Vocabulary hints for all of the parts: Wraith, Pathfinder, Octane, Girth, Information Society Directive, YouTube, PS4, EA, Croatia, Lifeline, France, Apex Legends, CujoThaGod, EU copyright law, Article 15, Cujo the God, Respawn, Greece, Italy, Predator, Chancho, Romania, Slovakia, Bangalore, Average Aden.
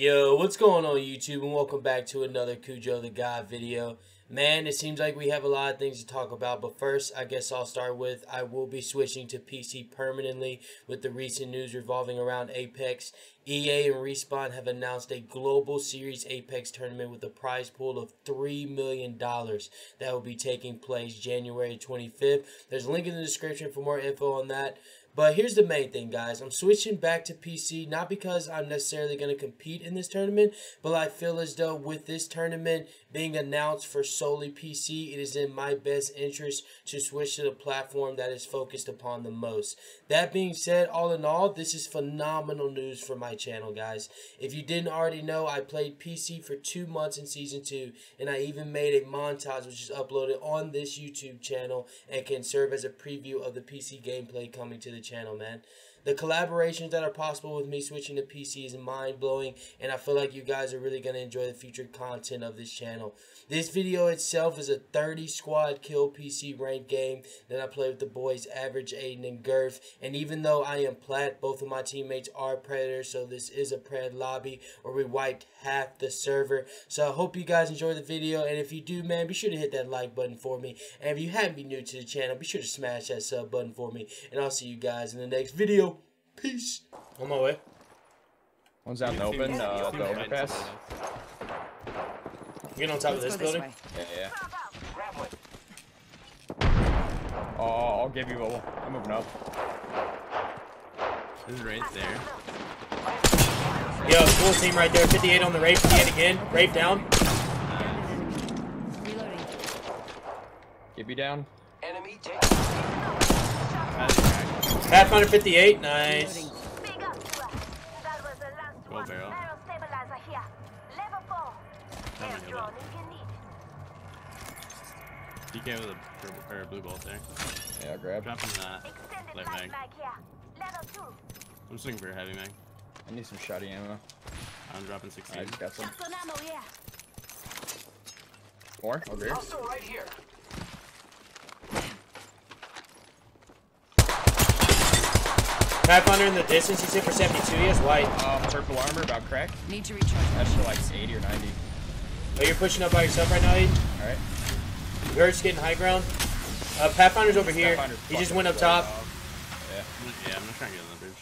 Yo, what's going on YouTube, and welcome back to another Cujo the God video. Man, it seems like we have a lot of things to talk about, but first I guess I'll start with I will be switching to PC permanently with the recent news revolving around Apex. EA and Respawn have announced a global series Apex tournament with a prize pool of $3 million that will be taking place January 25th. There's a link in the description for more info on that. But here's the main thing, guys. I'm switching back to PC, not because I'm necessarily going to compete in this tournament, but I feel as though with this tournament being announced for solely PC, it is in my best interest to switch to the platform that is focused upon the most. That being said, all in all, this is phenomenal news for my channel, guys. If you didn't already know, I played PC for 2 months in Season 2, and I even made a montage which is uploaded on this YouTube channel and can serve as a preview of the PC gameplay coming to the channel, man. The collaborations that are possible with me switching to PC is mind-blowing, and I feel like you guys are really going to enjoy the future content of this channel. This video itself is a 30-squad kill PC ranked game that I play with the boys Average Aden and Girth, and even though I am plat, both of my teammates are Predator, so this is a Pred lobby where we wiped half the server. So I hope you guys enjoy the video, and if you do, man, be sure to hit that like button for me, and if you haven't been new to the channel, be sure to smash that sub button for me, and I'll see you guys in the next video. Peace. On my way. One's out in the open, the overpass. You get on top of this building? Yeah, yeah. Oh, I'll give you a... I'm moving up. This is right there. Yo, full team right there. 58 on the Wraith. 58 again. Wraith down. Reloading. Give you down. Enemy takes... Pathfinder 58, nice. Go barrel. DK with a blue bolt there. Yeah, I'll grab. Dropping that. Light mag. I'm just looking for a heavy mag. I need some shoddy ammo. I'm dropping 16. I got some. More? Over here. Also right here. Pathfinder in the distance, he's hit for 72, he has white. Purple armor, about cracked. Need to recharge. That's for like 80 or 90. Oh, you're pushing up by yourself right now, Aiden? Alright. Gert's getting high ground. Pathfinder's over here. He just went up top. Yeah, I'm not trying to get on the bridge.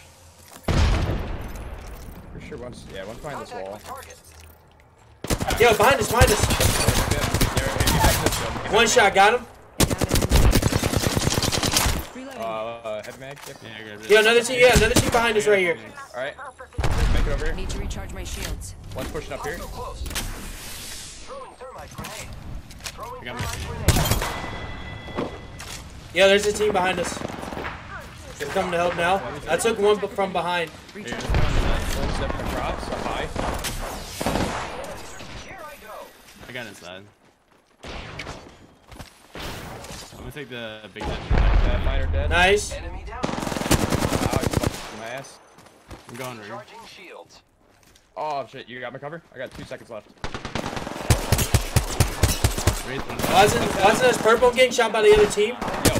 For sure, one's behind this wall. Yo, behind us, behind us! One shot, got him. Heavy mag? Yeah, another team behind us right here. Alright. Make it over here. Need to recharge my shields. One's pushing up here. Yeah, there's a team behind us. They're coming to help now. I took one from behind. Recharge. One step in the crops, up high. Here I go. I got inside. I'm gonna take the big dead. Dead. Nice. Enemy down. Wow, you fucking ass. I'm going right. Oh shit, you got my cover? I got 2 seconds left. Wasn't this purple getting shot by the other team? Yo,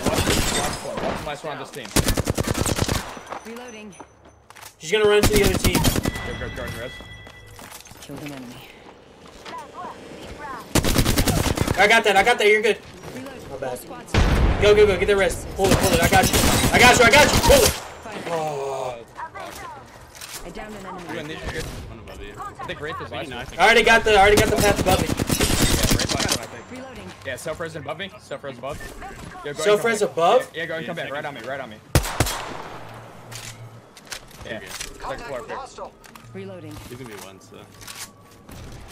watch my swan on this team. Reloading. She's gonna run to the other team. Go, killed an enemy. I got that, you're good. Bad. Go, get the rest. Pull it, I got you, pull it! Oh. I already got the path above me. Yeah, right behind, yeah, self-res above me, self-res above. Yeah, self-res above? Yeah, go ahead and come back, right on me. Yeah, second floor up here. Reloading. You can be one, so.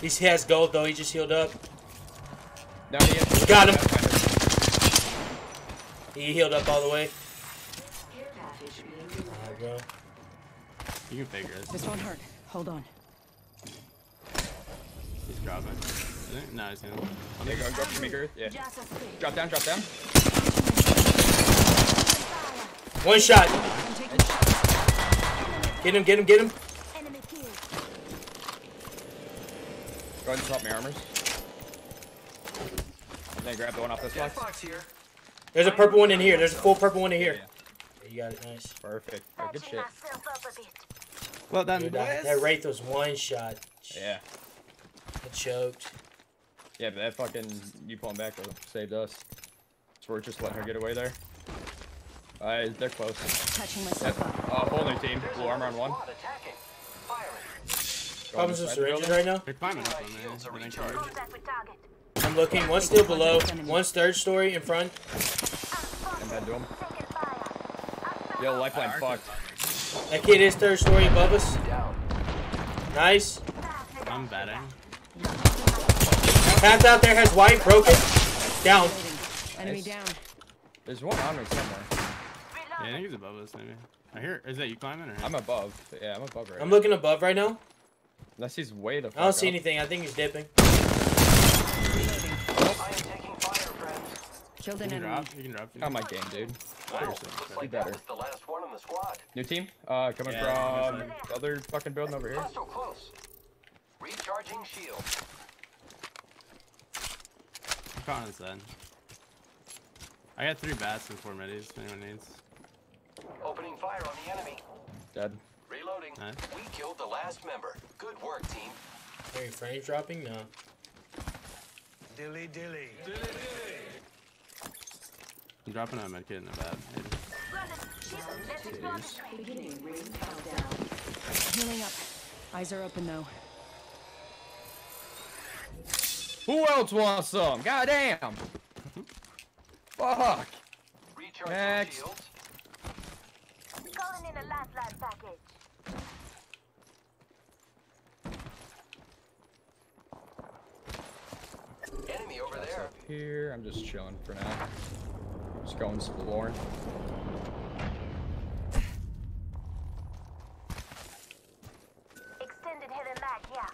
He has gold though, he just healed up. No, he has got him! He healed up all the way. Alright, bro. You can figure it. This won't hurt. Hold on. He's dropping. No, he's gonna. Yeah, go for me, Girth. Yeah. Drop down. One shot. Get him. Go ahead and drop my armors. And then grab the one off this box. There's a purple one in here. There's a full purple one in here. Yeah. You got it, nice. Perfect. Good shit. Well done, boys. That Wraith was one shot. Yeah. It choked. Yeah, but that fucking U-pawn back saved us. So we're just letting her get away there. Alright, they're close. Touching myself up. Whole new team. Blue armor on one. I'm just raging right now. They're climbing up on there. I'm looking. One's still below. One's third story in front. I'm bad to him. Yo, lifeline fucked. That kid is third story above us. Nice. I'm batting. Path out there has white, broken. Down. Enemy down. There's one on me somewhere. Yeah, I think he's above us maybe. I hear. Is that you climbing? Or? I'm above. Yeah, I'm above right now. I'm looking above right now. Unless he's way the fuck up. I don't see anything. I think he's dipping. Killed an enemy. You can drop. Oh my game, dude. Seriously, be better. New team. Coming from other fucking building over here. Recharging shield. I'm calling this then. I got 3 bats and 4 medis if anyone needs. Opening fire on the enemy. Dead. Reloading. Nice. We killed the last member. Good work, team. Are you frame dropping? No. Dilly dilly. Dilly dilly. I'm dropping a med kit in the bat. Healing up. Eyes are open though. Who else wants some? Goddamn! Fuck! Next! Calling in a lifeline package. Enemy over there. Up here, I'm just chilling for now. Just going exploring. Extended hidden mag, yeah.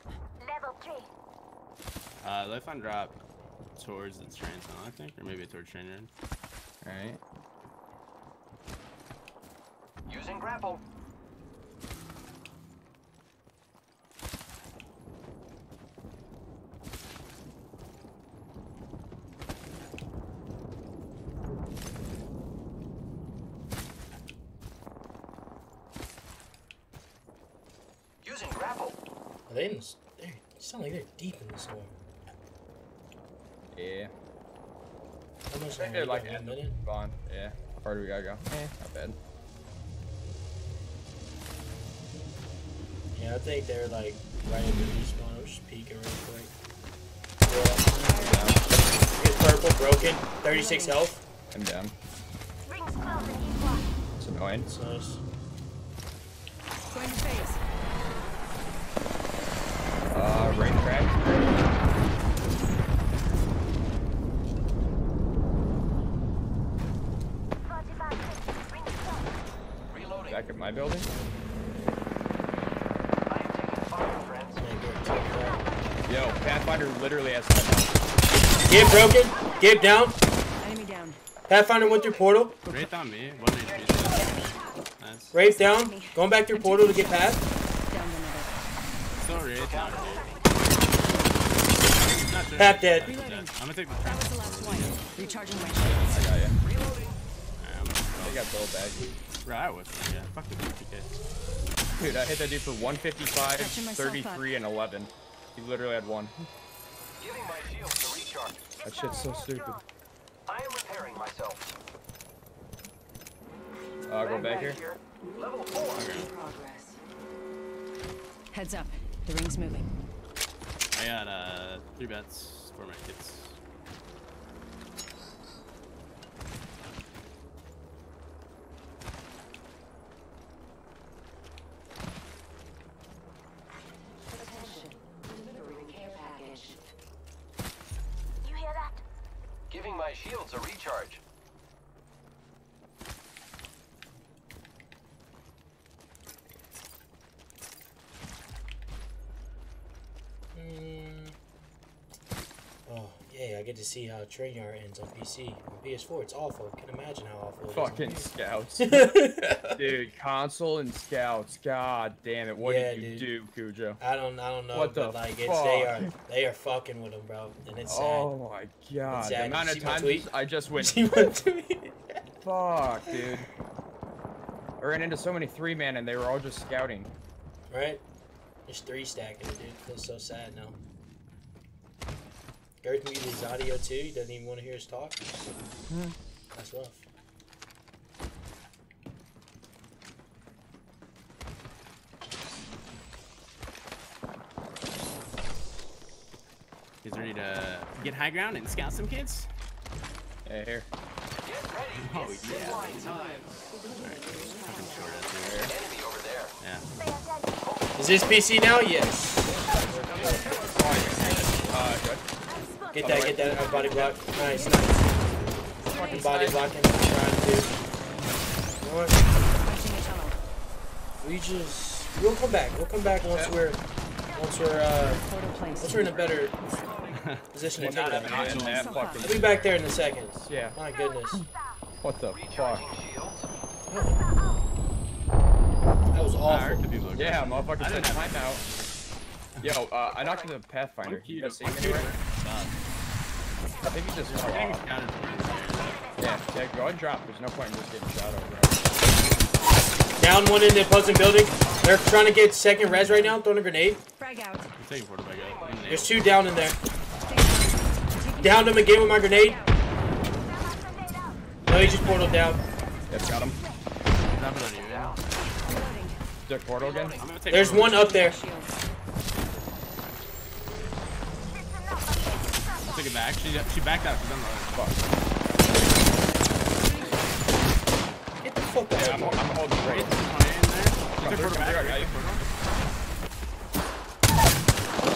Level 3. Lifeline drop towards the train tunnel, I think, or maybe towards train end. Alright. Using grapple. Using grapple. Are they in this? They sound like they're deep in this storm. Yeah. I think they're like in the spawn. Yeah. How far do we gotta go? Eh, not bad. Yeah, I think they're like right in the respawn. We're just peeking real quick. Yeah. Purple, broken, 36 health. I'm down. It's annoying. It's nice. Going to face. Rain crack. Back at my building. Yo, Pathfinder literally has something. Get broken. Get down. Enemy down. Pathfinder went through portal. Wraith on me. Nice. Wraith down. Going back through portal to get past. Sorry. Path dead. I'm gonna take the trap. That was the last one. Recharging my shields. I got you. Reloading. I got built back. Bro, I was yeah. Fuck the DPK. Dude, I hit that dude for 155, 33, and 11. He literally had one. Giving my shield to recharge. That shit's so stupid. I am repairing myself. I'll go back here. Level 4. Okay. Heads up. The ring's moving. I got 3 bats for my kids. Giving my shields a recharge. Oh, yeah, I get to see how train yard ends on PC. On PS4, it's awful. I can imagine how awful it fucking is. Fucking scouts. Dude, console and scouts. God damn it. What did you do, Cujo? I don't know. What the like, fuck? They are fucking with them, bro. And it's sad. Oh my god. The amount of times I just went. Fuck, dude. I ran into so many 3-man and they were all just scouting. Right? There's three stacking it, dude. It feels so sad now. Girth muted his audio too. He doesn't even want to hear us talk. That's rough. He's ready to get high ground and scout some kids. Hey, here. Get ready. Oh yeah. All right. I'm short up here. Enemy over there. Yeah. Is this PC now? Yes. Get that body block. Nice. Fucking body blocking. Trying to. What? We just. We'll come back. We'll come back once we're. Once we're in a better position to take that. I'll be back there in a second. Yeah. My goodness. What the fuck? That was awful. Yeah, motherfucker said time out. Yo, I knocked the Pathfinder. You guys see him anywhere? I think he just fell off. Yeah, go and drop. There's no point in just getting shot over. Down one in the opposing building. They're trying to get second res right now, throwing a grenade. Frag out. There's two down in there. Downed him again with my grenade. No, he just portaled down. Yep, got him. Is there a portal again? There's one up there. I'll take it back. She backed out because I'm like, fuck. Get the fuck out. I'm holding right.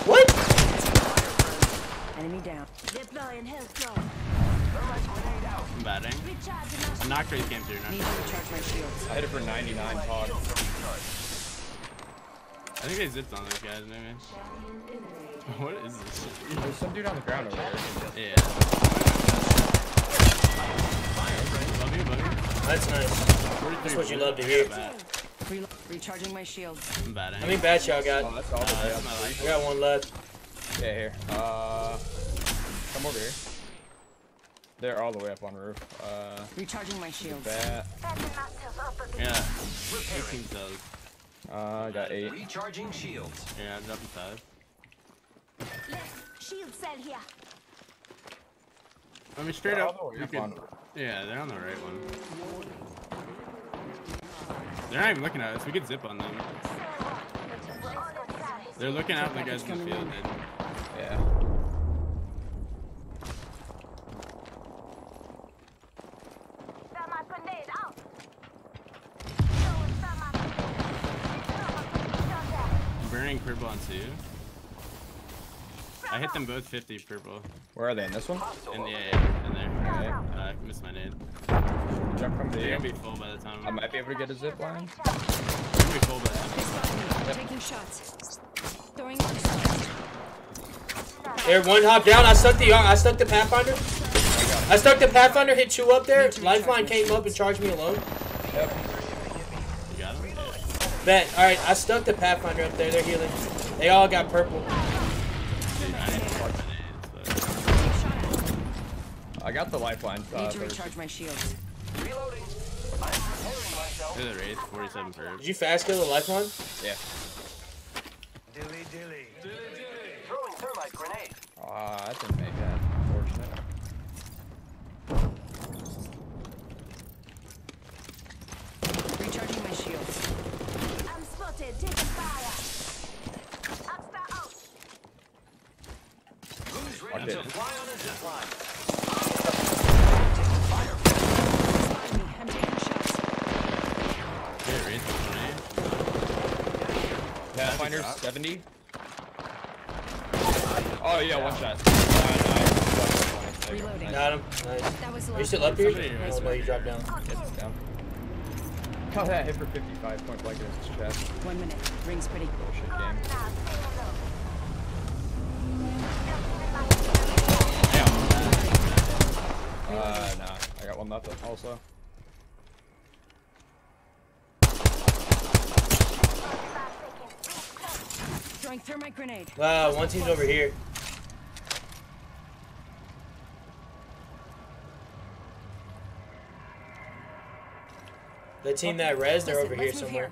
What? Enemy down. I'm batting. I'm not crazy came through now. I hit it for 99 pod. I think they zipped on those guys, maybe. What is this? There's some dude on the ground over there. Yeah. That's nice. That's what you love to hear. Recharging my shield. I'm bad. How many bats y'all got? Oh, I got one left. Yeah, here. Come over here. They're all the way up on the roof. Recharging my shield. Bat. Yeah. I got 8. Recharging shields. Yeah, I'm dropping 5. Shield cell here. I mean, straight up. Yeah, they're on the right one. They're not even looking at us. We could zip on them. They're looking at the guys in the field, dude. Yeah. I'm burning purple on 2. I hit them both 50 purple. Where are they? In this one? Yeah, in there. Alright. I missed my nade. Jump from the air. They're gonna be full by the time. I might be able to get a zip line. They're gonna be full by the time. Taking shots. Throwing shots. There, one hop down. I stuck the Pathfinder. I stuck the Pathfinder. Hit 2 up there. Lifeline came up and charged me alone. Yep. You got him. Yeah. Bet. All right. I stuck the Pathfinder up there. They're healing. They all got purple. I got the Lifeline. Need to recharge my shield. Reloading. I'm preparing myself. They're the Wraith, 47 per. Did you fast kill the Lifeline? Yeah. Dilly dilly. Throwing thermite grenade. Ah, that didn't make that unfortunate. Recharging my shield. I'm spotted. Taking fire. Upstar out. Who's ready to fly on a zip line? Pathfinder 70. Oh yeah, one shot. Reloading. Got him. Nice. Are you still up here? Oh no, you dropped down. Caught that hit for 55 point blank against his chest. 1 minute. Rings pretty. Bullshit game. Damn. Nah. I got one left also. Thermite grenade. Wow, one team's over here. The team that res, they're over here somewhere.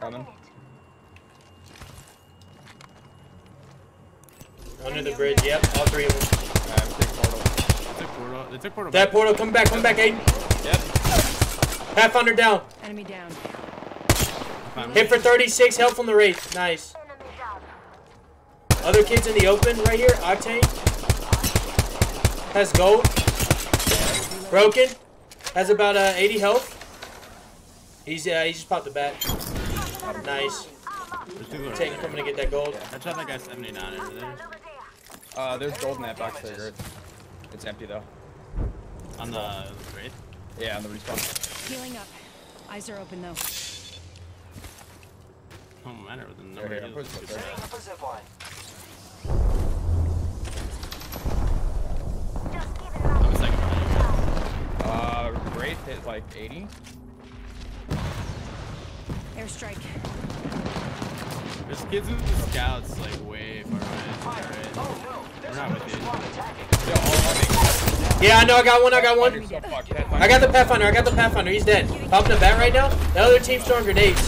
Coming. Under the bridge, yep, all three of them. Alright, we take portal. They took portal. They took portal. That portal, come back, Aiden. Yep. Pathfinder down. Enemy down. Hit for 36, help from the Wraith. Nice. Other kids in the open right here. Octane. Has gold. Broken. Has about 80 health. He just popped the bat. Nice. Tank coming to get that gold. Yeah. I tried that guy 79 over there. There's gold in that box there, Girth. It's empty though. On the Wraith? Yeah, on the respawn. Healing up. Eyes are open though. Oh, man, with the number here, Wraith hit like 80. Airstrike. There's kids with the scouts like way far right. Oh, no. We're not with you. Yeah, I know. I got one. I got the Pathfinder. He's dead. Popping the bat right now. The other team's throwing grenades.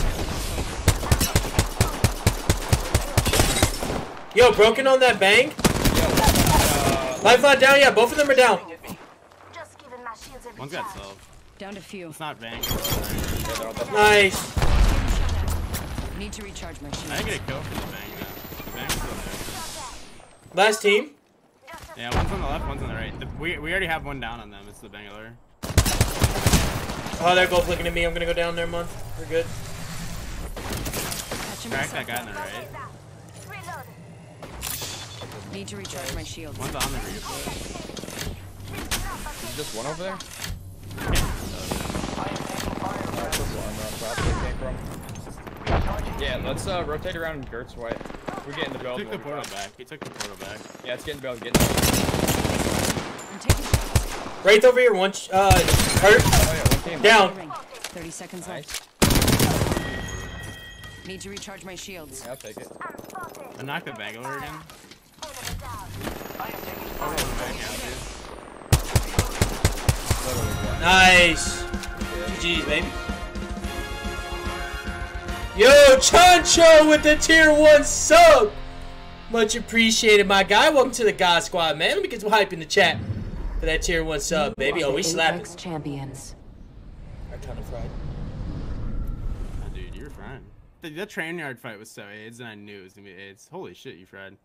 Yo, broken on that bang. Lifeline down, yeah, both of them are down. One's got self. Down to few. It's not bang. Nice. Need to recharge my shield. I gotta go for the bang though. The bang's still there. Last team? Yeah, one's on the left, one's on the right. We already have one down on them, it's the Bangalore. Oh, they're both looking at me. I'm gonna go down there, man. We're good. Crack that guy on the right. Need to recharge my shield. One's on the replay. Is just one over there? Yeah, let's rotate around Gert's white. We're getting the bell. He took the portal back. Yeah, it's getting belled. Right over here, one hurt. Oh, yeah, down. 30 seconds left. Need to recharge my shields. Yeah, I'll take it. I knocked the bag over again. Nice. GG's, baby. Yo, Chancho with the tier 1 sub. Much appreciated, my guy. Welcome to the God Squad, man. Let me get some hype in the chat for that tier 1 sub, baby. Oh, we slapping. Champions. Are kind of fried. Oh, dude, you're fried. That train yard fight was so AIDS, and I knew it was gonna be AIDS. Holy shit, you fried.